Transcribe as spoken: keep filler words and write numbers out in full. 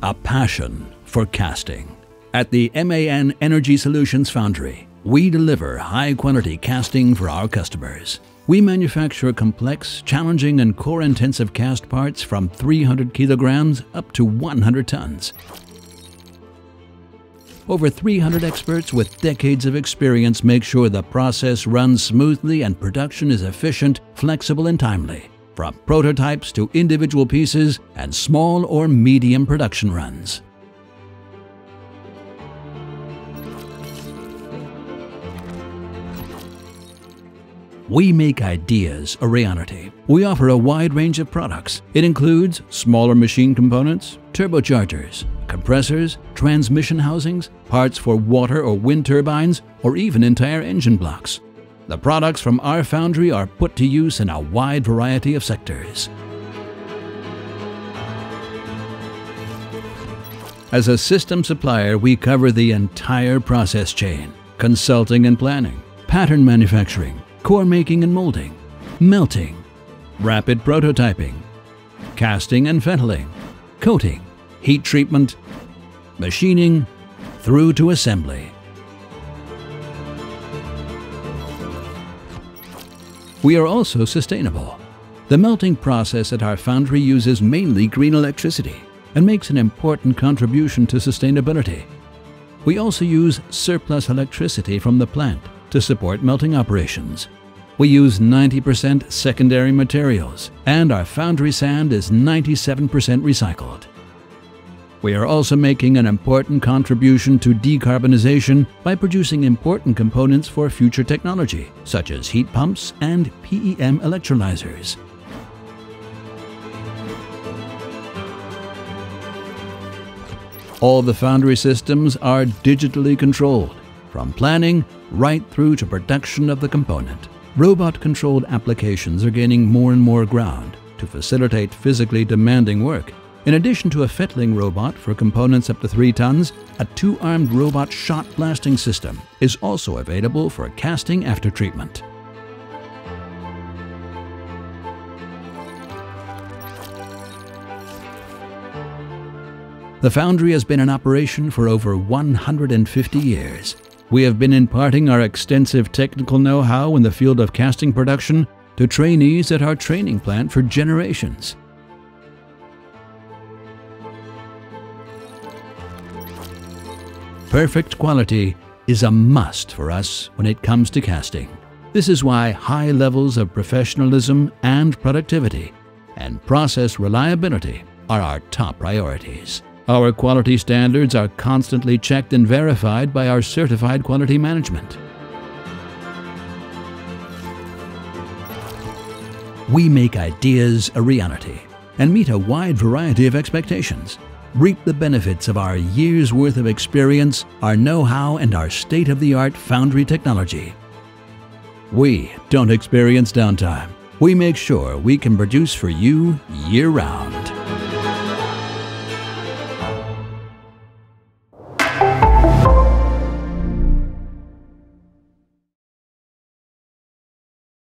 A passion for casting. At the MAN Energy Solutions Foundry, we deliver high-quality casting for our customers. We manufacture complex, challenging and core-intensive cast parts from three hundred kilograms up to one hundred tons. Over three hundred experts with decades of experience make sure the process runs smoothly and production is efficient, flexible and timely, from prototypes to individual pieces and small or medium production runs. We make ideas a reality. We offer a wide range of products. It includes smaller machine components, turbochargers, compressors, transmission housings, parts for water or wind turbines, or even entire engine blocks. The products from our foundry are put to use in a wide variety of sectors. As a system supplier, we cover the entire process chain: consulting and planning, pattern manufacturing, core making and molding, melting, rapid prototyping, casting and fettling, coating, heat treatment, machining, through to assembly. We are also sustainable. The melting process at our foundry uses mainly green electricity and makes an important contribution to sustainability. We also use surplus electricity from the plant to support melting operations. We use ninety percent secondary materials, and our foundry sand is ninety-seven percent recycled. We are also making an important contribution to decarbonization by producing important components for future technology, such as heat pumps and P E M electrolyzers. All the foundry systems are digitally controlled, from planning right through to production of the component. Robot-controlled applications are gaining more and more ground to facilitate physically demanding work. In addition to a fettling robot for components up to three tons, a two-armed robot shot blasting system is also available for casting after treatment. The foundry has been in operation for over one hundred fifty years. We have been imparting our extensive technical know-how in the field of casting production to trainees at our training plant for generations. Perfect quality is a must for us when it comes to casting. This is why high levels of professionalism and productivity and process reliability are our top priorities. Our quality standards are constantly checked and verified by our certified quality management. We make ideas a reality and meet a wide variety of expectations. Reap the benefits of our years' worth of experience, our know-how, and our state-of-the-art foundry technology. We don't experience downtime. We make sure we can produce for you year-round.